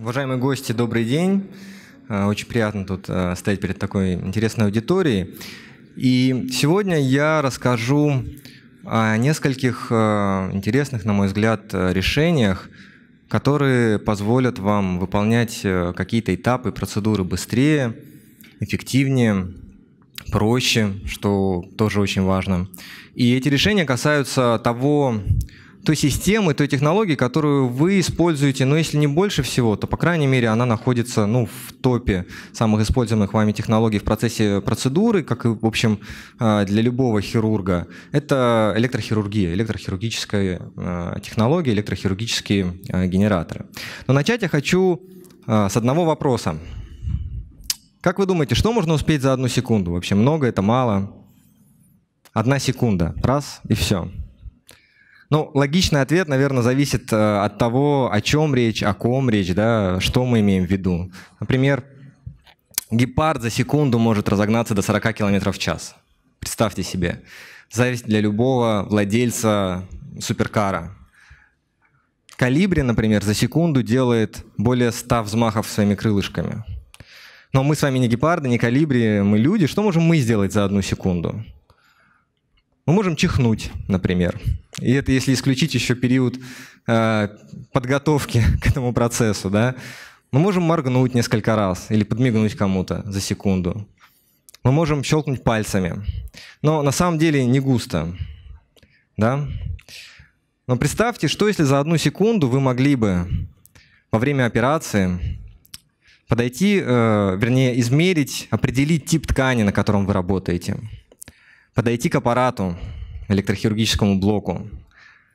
Уважаемые гости, добрый день. Очень приятно тут стоять перед такой интересной аудиторией. И сегодня я расскажу о нескольких интересных, на мой взгляд, решениях, которые позволят вам выполнять какие-то этапы, процедуры быстрее, эффективнее, проще, что тоже очень важно. И эти решения касаются той системы, той технологии, которую вы используете, но если не больше всего, то, по крайней мере, она находится в топе самых используемых вами технологий в процессе процедуры, как и, в общем, для любого хирурга. Это электрохирургия, электрохирургическая технология, электрохирургические генераторы. Но начать я хочу с одного вопроса. Как вы думаете, что можно успеть за одну секунду? Вообще много это, мало? 1 секунда. Раз и все. Ну, логичный ответ, наверное, зависит от того, о чем речь, о ком речь, да, что мы имеем в виду. Например, гепард за секунду может разогнаться до 40 км в час. Представьте себе. Зависть для любого владельца суперкара. Колибри, например, за секунду делает более 100 взмахов своими крылышками. Но мы с вами не гепарды, не колибри, мы люди. Что можем мы сделать за 1 секунду? Мы можем чихнуть, например. И это если исключить еще период подготовки к этому процессу. Да? Мы можем моргнуть несколько раз или подмигнуть кому-то за секунду. Мы можем щелкнуть пальцами. Но на самом деле не густо. Да? Но представьте, что если за 1 секунду вы могли бы во время операции подойти, вернее, измерить, определить тип ткани, на котором вы работаете. Подойти к аппарату, электрохирургическому блоку,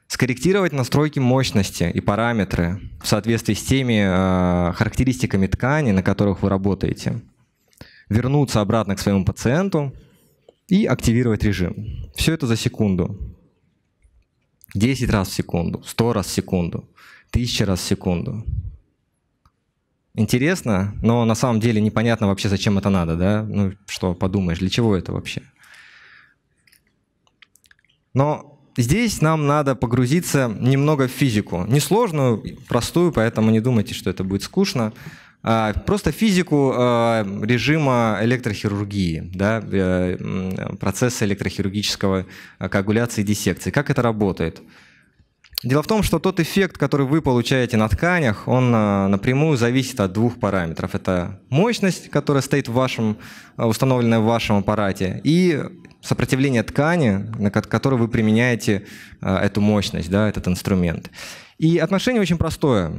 скорректировать настройки мощности и параметры в соответствии с теми характеристиками ткани, на которых вы работаете, вернуться обратно к своему пациенту и активировать режим. Все это за секунду. 10 раз в секунду, 100 раз в секунду, 1000 раз в секунду. Интересно, но на самом деле непонятно вообще, зачем это надо, да? Ну что подумаешь, для чего это вообще? Но здесь нам надо погрузиться немного в физику. Несложную, простую, поэтому не думайте, что это будет скучно. Просто физику режима электрохирургии, да, процесса электрохирургического коагуляции и диссекции. Как это работает? Дело в том, что тот эффект, который вы получаете на тканях, он напрямую зависит от 2 параметров. Это мощность, которая стоит в вашем, установленная в вашем аппарате, и сопротивление ткани, на которой вы применяете эту мощность, да, этот инструмент. И отношение очень простое.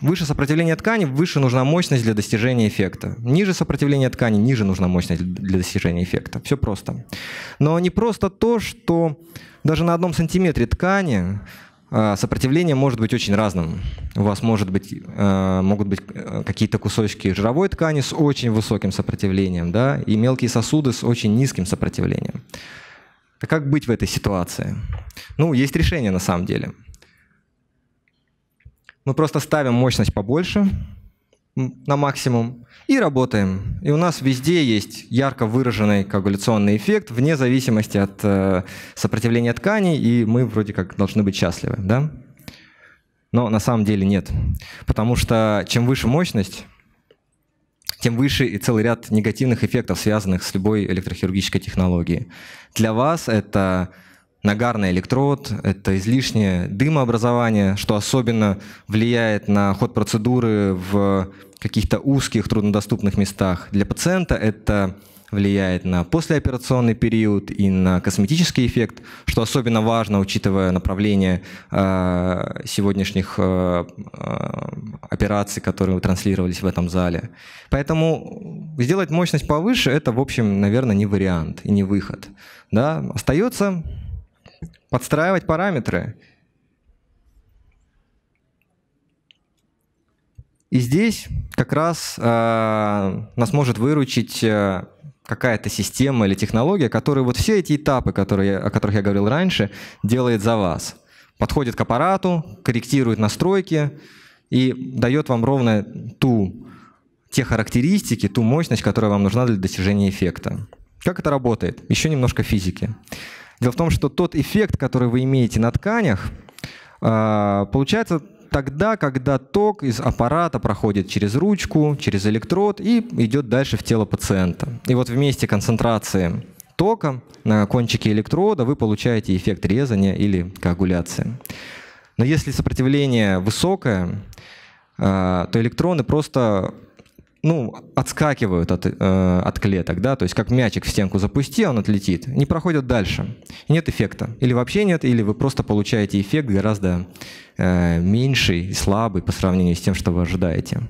Выше сопротивление ткани, выше нужна мощность для достижения эффекта. Ниже сопротивление ткани, ниже нужна мощность для достижения эффекта. Все просто. Но не просто то, что даже на 1 сантиметре ткани сопротивление может быть очень разным. У вас могут быть какие-то кусочки жировой ткани с очень высоким сопротивлением, да, и мелкие сосуды с очень низким сопротивлением. Так как быть в этой ситуации? Ну, есть решение на самом деле. Мы просто ставим мощность побольше, на максимум, и работаем. И у нас везде есть ярко выраженный коагуляционный эффект, вне зависимости от сопротивления тканей, и мы вроде как должны быть счастливы, да? Но на самом деле нет. Потому что чем выше мощность, тем выше и целый ряд негативных эффектов, связанных с любой электрохирургической технологией. Для вас это нагарный электрод, это излишнее дымообразование, что особенно влияет на ход процедуры в каких-то узких, труднодоступных местах. Для пациента это влияет на послеоперационный период и на косметический эффект, что особенно важно, учитывая направление сегодняшних операций, которые транслировались в этом зале. Поэтому сделать мощность повыше – это, в общем, наверное, не вариант и не выход. Да? Остается подстраивать параметры. И здесь как раз нас может выручить какая-то система или технология, которая вот все эти этапы, о которых я говорил раньше, делает за вас. Подходит к аппарату, корректирует настройки и дает вам ровно те характеристики, ту мощность, которая вам нужна для достижения эффекта. Как это работает? Еще немножко физики. Дело в том, что тот эффект, который вы имеете на тканях, получается тогда, когда ток из аппарата проходит через ручку, через электрод и идет дальше в тело пациента. И вот вместе концентрации тока на кончике электрода вы получаете эффект резания или коагуляции. Но если сопротивление высокое, то электроны просто отскакивают от клеток, да, то есть как мячик в стенку запусти, он отлетит, не проходит дальше, нет эффекта. Или вообще нет, или вы просто получаете эффект гораздо меньший и слабый по сравнению с тем, что вы ожидаете.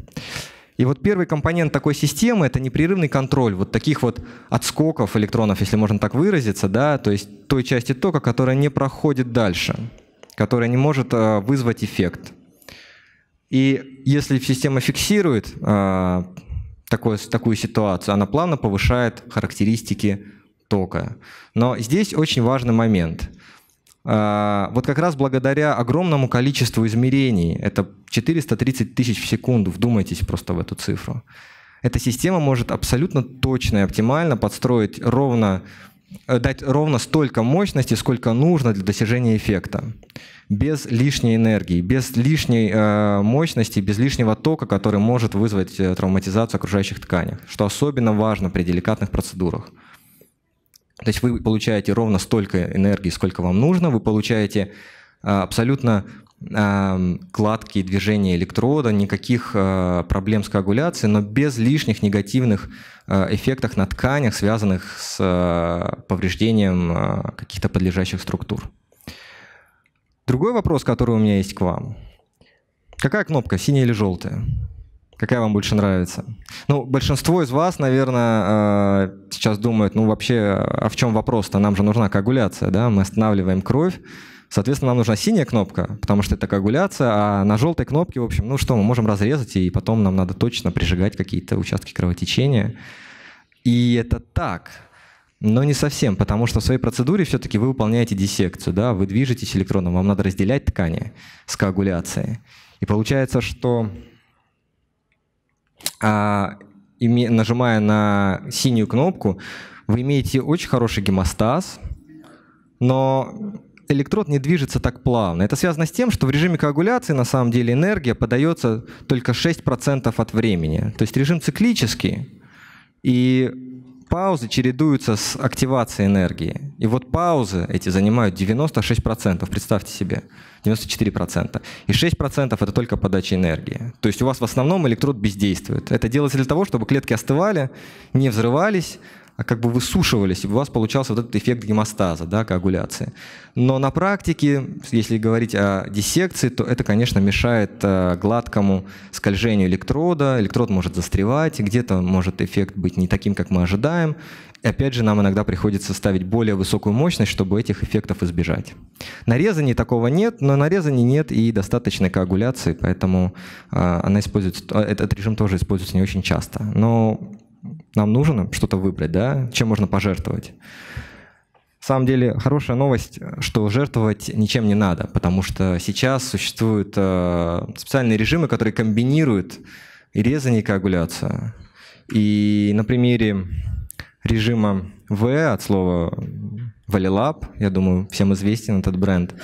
И вот первый компонент такой системы — это непрерывный контроль вот таких вот отскоков электронов, если можно так выразиться, да, то есть той части тока, которая не проходит дальше, которая не может вызвать эффект. И если система фиксирует такую ситуацию, она плавно повышает характеристики тока. Но здесь очень важный момент. Вот как раз благодаря огромному количеству измерений, это 430 тысяч в секунду, вдумайтесь просто в эту цифру, эта система может абсолютно точно и оптимально подстроить дать ровно столько мощности, сколько нужно для достижения эффекта. Без лишней энергии, без лишней мощности, без лишнего тока, который может вызвать травматизацию окружающих тканей, что особенно важно при деликатных процедурах. То есть вы получаете ровно столько энергии, сколько вам нужно, вы получаете абсолютно гладкие движения электрода, никаких проблем с коагуляцией, но без лишних негативных эффектов на тканях, связанных с повреждением каких-то подлежащих структур. Другой вопрос, который у меня есть к вам. Какая кнопка, синяя или желтая? Какая вам больше нравится? Ну, большинство из вас, наверное, сейчас думают, ну вообще, а в чем вопрос-то? Нам же нужна коагуляция, да? Мы останавливаем кровь. Соответственно, нам нужна синяя кнопка, потому что это коагуляция, а на желтой кнопке, в общем, ну что, мы можем разрезать, и потом нам надо точно прижигать какие-то участки кровотечения. И это так, но не совсем, потому что в своей процедуре все-таки вы выполняете диссекцию, да, вы движетесь электроном, вам надо разделять ткани с коагуляцией. И получается, что нажимая на синюю кнопку, вы имеете очень хороший гемостаз, но электрод не движется так плавно. Это связано с тем, что в режиме коагуляции на самом деле энергия подается только 6% от времени. То есть режим циклический, и паузы чередуются с активацией энергии. И вот паузы эти занимают 96%, представьте себе, 94%. И 6% это только подача энергии. То есть у вас в основном электрод бездействует. Это делается для того, чтобы клетки остывали, не взрывались, а как бы высушивались, и у вас получался вот этот эффект гемостаза, да, коагуляции. Но на практике, если говорить о диссекции, то это, конечно, мешает гладкому скольжению электрода, электрод может застревать, где-то может эффект быть не таким, как мы ожидаем. И опять же, нам иногда приходится ставить более высокую мощность, чтобы этих эффектов избежать. На резании такого нет, но на резании нет и достаточной коагуляции, поэтому она используется, этот режим тоже используется не очень часто. Но нам нужно что-то выбрать, да? Чем можно пожертвовать. На самом деле хорошая новость, что жертвовать ничем не надо, потому что сейчас существуют специальные режимы, которые комбинируют и резание, и коагуляцию. И на примере режима V, от слова Valleylab, я думаю, всем известен этот бренд,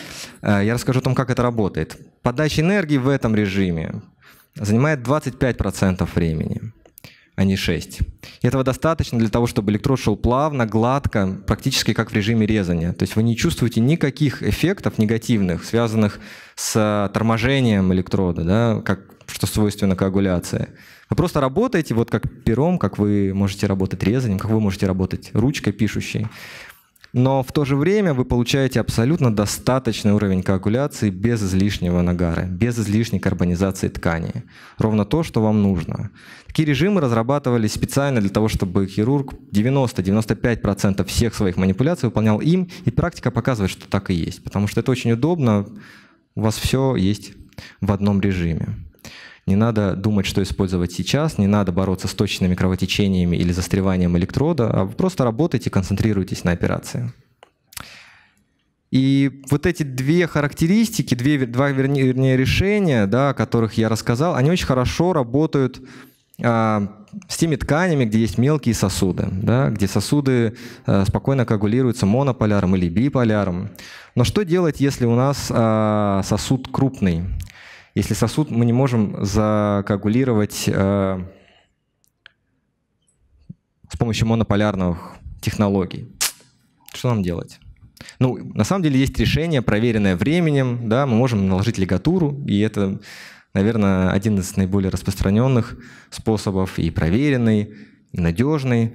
я расскажу о том, как это работает. Подача энергии в этом режиме занимает 25% времени, а не 6. И этого достаточно для того, чтобы электрод шел плавно, гладко, практически как в режиме резания. То есть вы не чувствуете никаких эффектов негативных, связанных с торможением электрода, да, что свойственно коагуляции. Вы просто работаете вот как пером, как вы можете работать резанием, как вы можете работать ручкой пишущей. Но в то же время вы получаете абсолютно достаточный уровень коагуляции без излишнего нагара, без излишней карбонизации ткани. Ровно то, что вам нужно. Такие режимы разрабатывались специально для того, чтобы хирург 90-95% всех своих манипуляций выполнял им, и практика показывает, что так и есть. Потому что это очень удобно, у вас все есть в одном режиме. Не надо думать, что использовать сейчас, не надо бороться с точными кровотечениями или застреванием электрода, а вы просто работайте, концентрируйтесь на операции. И вот эти две характеристики, два решения, да, о которых я рассказал, они очень хорошо работают с теми тканями, где есть мелкие сосуды, да, где сосуды спокойно коагулируются монополяром или биполяром. Но что делать, если у нас сосуд крупный? Если сосуд, мы не можем закоагулировать с помощью монополярных технологий. Что нам делать? Ну, на самом деле есть решение, проверенное временем. Да, мы можем наложить лигатуру, и это, наверное, один из наиболее распространенных способов, и проверенный, и надежный.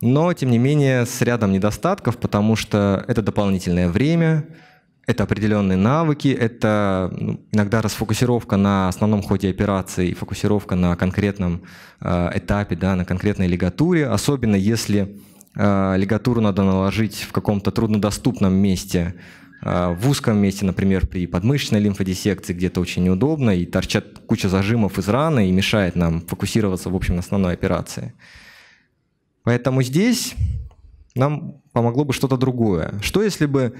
Но, тем не менее, с рядом недостатков, потому что это дополнительное время, это определенные навыки, это иногда расфокусировка на основном ходе операции, фокусировка на конкретном этапе, да, на конкретной лигатуре, особенно если лигатуру надо наложить в каком-то труднодоступном месте, в узком месте, например, при подмышечной лимфодиссекции, где-то очень неудобно, и торчат куча зажимов из раны и мешает нам фокусироваться, в общем, на основной операции. Поэтому здесь нам помогло бы что-то другое. Что если бы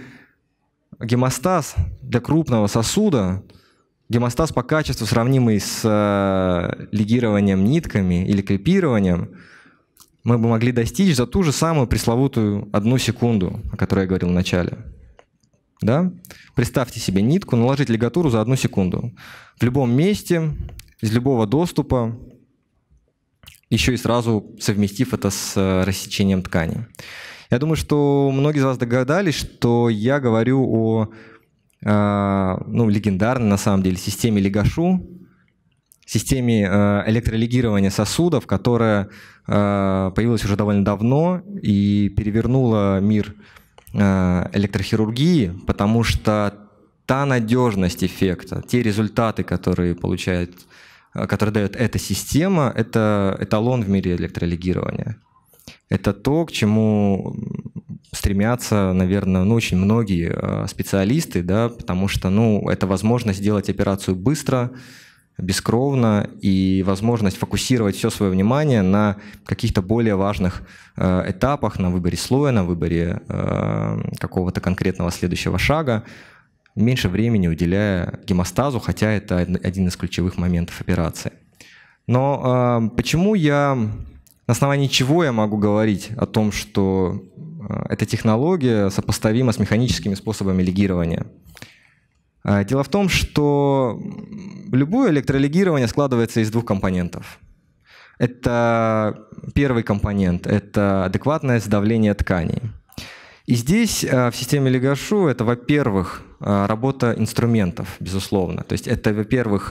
гемостаз для крупного сосуда, гемостаз по качеству, сравнимый с лигированием нитками или клипированием, мы бы могли достичь за ту же самую пресловутую 1 секунду, о которой я говорил в начале. Да? Представьте себе нитку, наложить лигатуру за 1 секунду. В любом месте, из любого доступа, еще и сразу совместив это с рассечением ткани. Я думаю, что многие из вас догадались, что я говорю о легендарной, на самом деле, системе LigaSure, системе электролигирования сосудов, которая появилась уже довольно давно и перевернула мир электрохирургии, потому что та надежность эффекта, те результаты, которые дает эта система, это эталон в мире электролигирования. Это то, к чему стремятся, наверное, очень многие специалисты, да, потому что это возможность сделать операцию быстро, бескровно и возможность фокусировать все свое внимание на каких-то более важных этапах, на выборе слоя, на выборе какого-то конкретного следующего шага, меньше времени уделяя гемостазу, хотя это один из ключевых моментов операции. Но почему на основании чего я могу говорить о том, что эта технология сопоставима с механическими способами лигирования? Дело в том, что любое электролигирование складывается из 2 компонентов. Это первый компонент — это адекватное сдавление тканей. И здесь в системе LigaSure это, во-первых, работа инструментов, безусловно. То есть это, во-первых,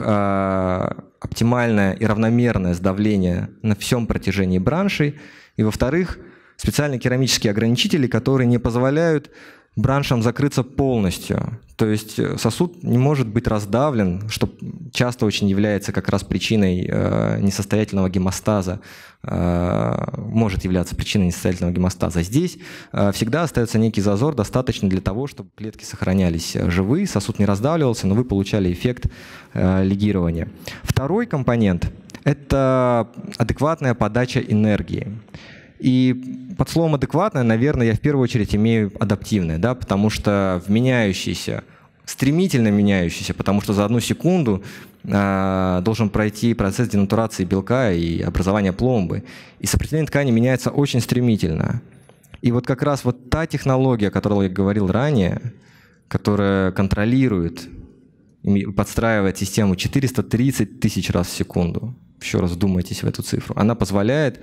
оптимальное и равномерное сдавление на всем протяжении браншей. И, во-вторых, специальные керамические ограничители, которые не позволяют браншам закрыться полностью. То есть сосуд не может быть раздавлен, что часто очень является как раз причиной несостоятельного гемостаза. Может являться причиной несостоятельного гемостаза. Здесь всегда остается некий зазор, достаточный для того, чтобы клетки сохранялись живы, сосуд не раздавливался, но вы получали эффект лигирования. Второй компонент — это адекватная подача энергии. И под словом «адекватное», наверное, я в первую очередь имею адаптивное, да, потому что стремительно меняющийся, потому что за 1 секунду должен пройти процесс денатурации белка и образования пломбы. И сопротивление ткани меняется очень стремительно. И вот как раз вот та технология, о которой я говорил ранее, которая контролирует и подстраивает систему 430 тысяч раз в секунду, еще раз вдумайтесь в эту цифру, она позволяет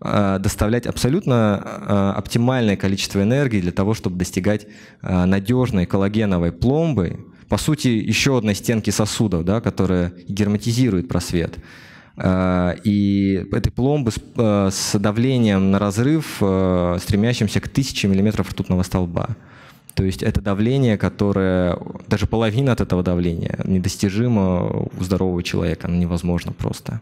доставлять абсолютно оптимальное количество энергии для того, чтобы достигать надежной коллагеновой пломбы, по сути, еще одной стенки сосудов, да, которая герметизирует просвет. И этой пломбы с давлением на разрыв, стремящимся к 1000 миллиметров ртутного столба. То есть это давление, которое, даже половина от этого давления недостижимо у здорового человека, оно невозможно просто.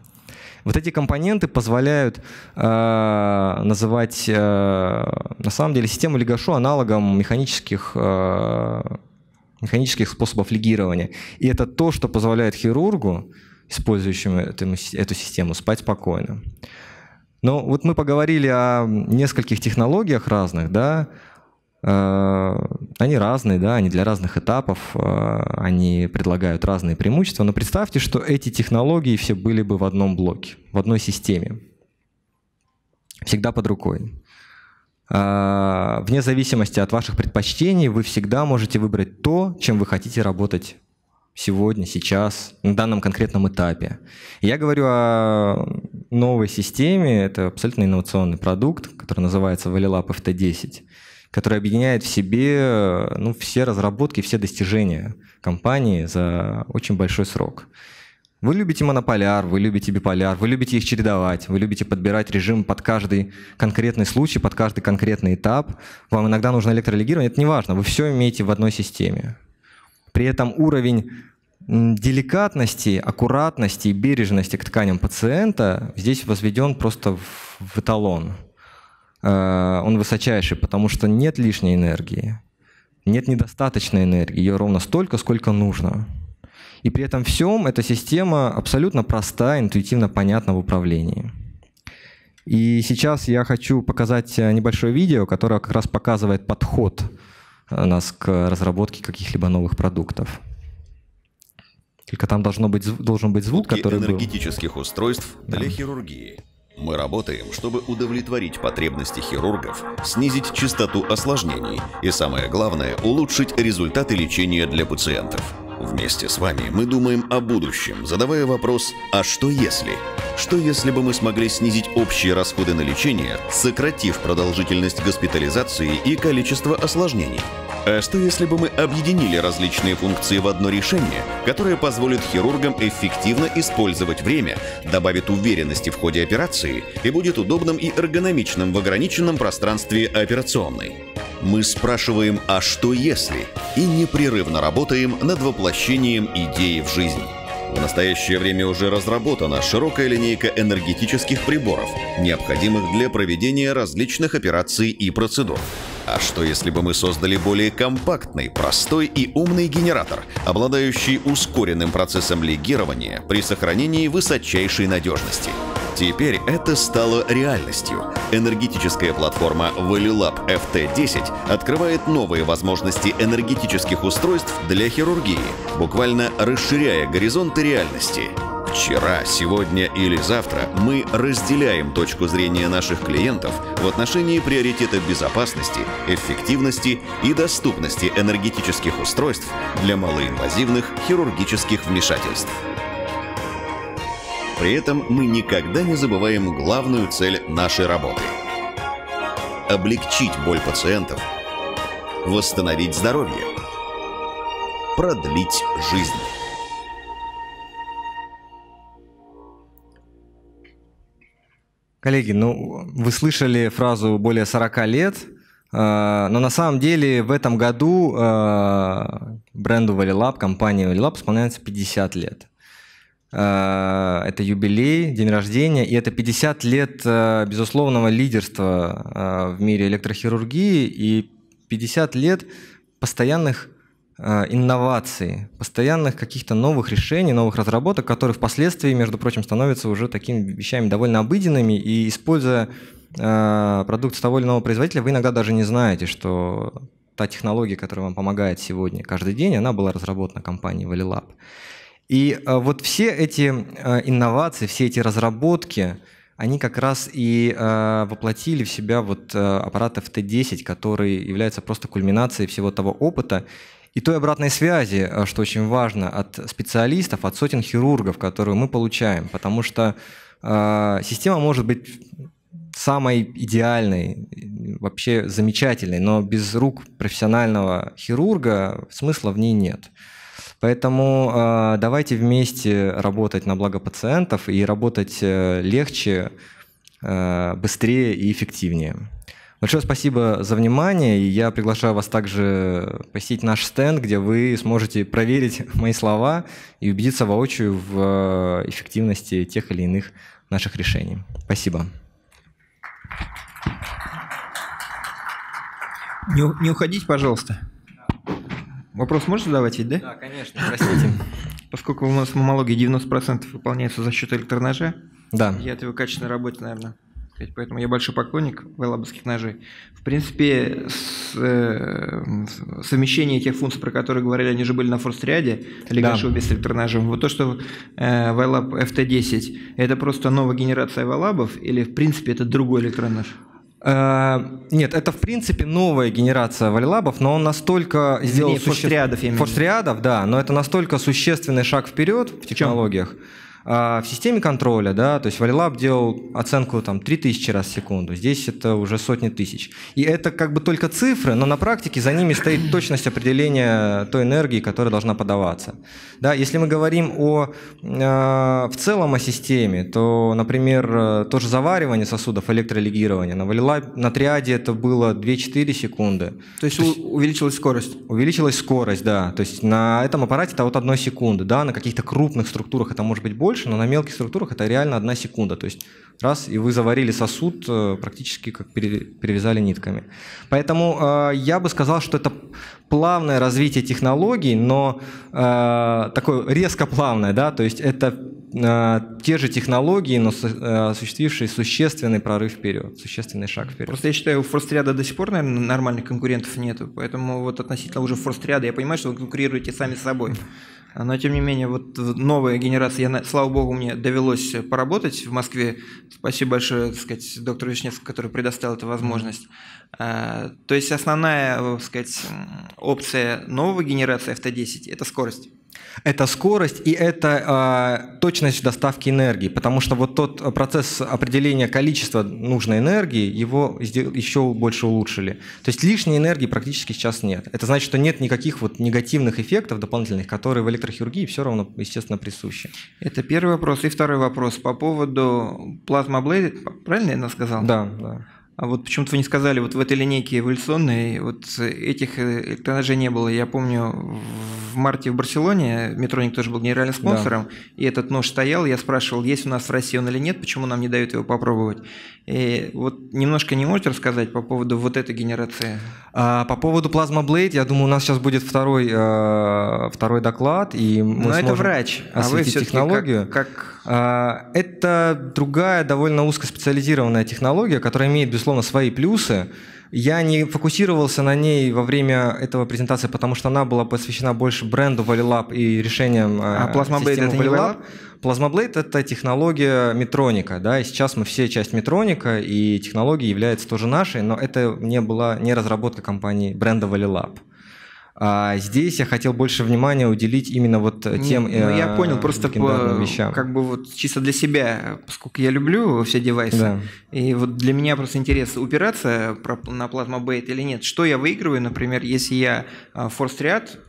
Вот эти компоненты позволяют называть, на самом деле, систему LigaSure аналогом механических способов лигирования. И это то, что позволяет хирургу, использующему эту систему, спать спокойно. Но вот мы поговорили о нескольких технологиях разных, да. Они разные, да, они для разных этапов, они предлагают разные преимущества, но представьте, что эти технологии все были бы в одном блоке, в одной системе, всегда под рукой. Вне зависимости от ваших предпочтений вы всегда можете выбрать то, чем вы хотите работать сегодня, сейчас, на данном конкретном этапе. Я говорю о новой системе, это абсолютно инновационный продукт, который называется Valleylab FT-10, который объединяет в себе все разработки, все достижения компании за очень большой срок. Вы любите монополяр, вы любите биполяр, вы любите их чередовать, вы любите подбирать режим под каждый конкретный случай, под каждый конкретный этап. Вам иногда нужно электролигирование, это не важно, вы все имеете в одной системе. При этом уровень деликатности, аккуратности и бережности к тканям пациента здесь возведен просто в эталон. Он высочайший, потому что нет лишней энергии, нет недостаточной энергии, ее ровно столько, сколько нужно. И при этом всем эта система абсолютно проста, интуитивно понятна в управлении. И сейчас я хочу показать небольшое видео, которое как раз показывает подход нас к разработке каких-либо новых продуктов. Только там должен быть звук, который был. Энергетических устройств для хирургии. Мы работаем, чтобы удовлетворить потребности хирургов, снизить частоту осложнений и, самое главное, улучшить результаты лечения для пациентов. Вместе с вами мы думаем о будущем, задавая вопрос «А что если?». Что если бы мы смогли снизить общие расходы на лечение, сократив продолжительность госпитализации и количество осложнений? А что если бы мы объединили различные функции в одно решение, которое позволит хирургам эффективно использовать время, добавит уверенности в ходе операции и будет удобным и эргономичным в ограниченном пространстве операционной? Мы спрашиваем «А что если?» и непрерывно работаем над воплощением идеи в жизнь. В настоящее время уже разработана широкая линейка энергетических приборов, необходимых для проведения различных операций и процедур. А что если бы мы создали более компактный, простой и умный генератор, обладающий ускоренным процессом лигирования при сохранении высочайшей надежности? Теперь это стало реальностью. Энергетическая платформа Valleylab FT-10 открывает новые возможности энергетических устройств для хирургии, буквально расширяя горизонты реальности. Вчера, сегодня или завтра мы разделяем точку зрения наших клиентов в отношении приоритета безопасности, эффективности и доступности энергетических устройств для малоинвазивных хирургических вмешательств. При этом мы никогда не забываем главную цель нашей работы – облегчить боль пациентов, восстановить здоровье, продлить жизнь. Коллеги, вы слышали фразу «более 40 лет», но на самом деле в этом году бренду Valleylab, компании Valleylab исполняется 50 лет. Это юбилей, день рождения, и это 50 лет безусловного лидерства в мире электрохирургии и 50 лет постоянных инноваций, постоянных каких-то новых решений, новых разработок, которые впоследствии, между прочим, становятся уже такими вещами довольно обыденными, и используя продукт с того или иного производителя, вы иногда даже не знаете, что та технология, которая вам помогает сегодня каждый день, она была разработана компанией Valleylab. И вот все эти инновации, все эти разработки, они как раз и воплотили в себя вот аппарат FT-10, который является просто кульминацией всего того опыта и той обратной связи, что очень важно, от специалистов, от сотен хирургов, которую мы получаем, потому что система может быть самой идеальной, вообще замечательной, но без рук профессионального хирурга смысла в ней нет. Поэтому давайте вместе работать на благо пациентов и работать легче, быстрее и эффективнее. Большое спасибо за внимание, и я приглашаю вас также посетить наш стенд, где вы сможете проверить мои слова и убедиться воочию в эффективности тех или иных наших решений. Спасибо. Не уходите, пожалуйста. Вопрос можешь задавать ведь, да? Да, конечно, простите. Поскольку у нас маммология 90% выполняется за счет электроножа, да. Я от его качественной работы, наверное, поэтому я большой поклонник валлабовских ножей. В принципе, совмещение тех функций, про которые говорили, они же были на ForceTriad, LigaSure без электроножом. Вот то, что Valleylab FT-10, это просто новая генерация валлабов или, в принципе, это другой электронож? Нет, это в принципе новая генерация Valleylab, но он настолько сделал... ForceTriad'ов, да, но это настолько существенный шаг вперед в технологиях. В системе контроля, да, то есть Valleylab делал оценку там 3000 раз в секунду, здесь это уже сотни тысяч. И это как бы только цифры, но на практике за ними стоит точность определения той энергии, которая должна подаваться. Да, если мы говорим о, в целом о системе, то, например, тоже заваривание сосудов, электролигирование, на Valleylab, на триаде это было 2-4 секунды. То есть увеличилась скорость? Увеличилась скорость, да, то есть на этом аппарате это от 1 секунды, да, на каких-то крупных структурах это может быть больше, но на мелких структурах это реально 1 секунда. То есть раз, и вы заварили сосуд практически как перевязали нитками. Поэтому я бы сказал, что это плавное развитие технологий, но такое резко плавное, да, то есть это те же технологии, но осуществившие существенный прорыв вперед, существенный шаг вперед. Просто я считаю, у ForceTriad до сих пор, наверное, нормальных конкурентов нету, поэтому вот относительно уже ForceTriad я понимаю, что вы конкурируете сами с собой. Но, тем не менее, вот новая генерация, слава богу, мне довелось поработать в Москве. Спасибо большое, так сказать, доктору Вишневскому, который предоставил эту возможность. То есть основная, так сказать, опция новой генерации FT-10 – это скорость. Это скорость и это точность доставки энергии, потому что вот тот процесс определения количества нужной энергии, его еще больше улучшили. То есть лишней энергии практически сейчас нет. Это значит, что нет никаких вот негативных эффектов дополнительных, которые в электрохирургии все равно, естественно, присущи. Это первый вопрос. И второй вопрос по поводу PlasmaBlade, правильно я сказал? Да, да. А вот почему-то вы не сказали, вот в этой линейке эволюционной, вот этих электроножей не было. Я помню, в марте в Барселоне Medtronic тоже был генеральным спонсором, да. И этот нож стоял, я спрашивал, есть у нас в России он или нет, почему нам не дают его попробовать. И вот немножко не можете рассказать по поводу вот этой генерации? По поводу PlasmaBlade, я думаю, у нас сейчас будет второй доклад, и мы сможем это врач, а вы технологию. Как... Это другая, довольно узкоспециализированная технология, которая имеет, безусловно, свои плюсы. Я не фокусировался на ней во время этого презентации, потому что она была посвящена больше бренду Valleylab и решениям системы Valleylab. PlasmaBlade – это технология Medtronic, да, и сейчас мы все часть Medtronic, и технология является тоже нашей, но это не была не разработка компании бренда Valleylab. А здесь я хотел больше внимания уделить именно вот тем я понял, просто вещам. Как бы вот чисто для себя, поскольку я люблю все девайсы, да. И вот для меня просто интересно, упираться на PlasmaBlade или нет. Что я выигрываю, например, если я ForceTriad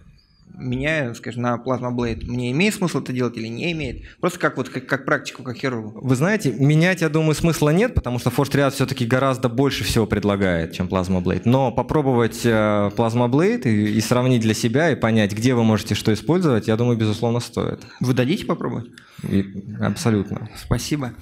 меняю, скажем, на PlasmaBlade, мне имеет смысл это делать или не имеет? Просто как вот как практику, как хирургу. Вы знаете, менять, я думаю, смысла нет, потому что ForceTriad все-таки гораздо больше всего предлагает, чем PlasmaBlade. Но попробовать PlasmaBlade и сравнить для себя и понять, где вы можете что использовать, я думаю, безусловно, стоит. Вы дадите попробовать? Абсолютно. Спасибо.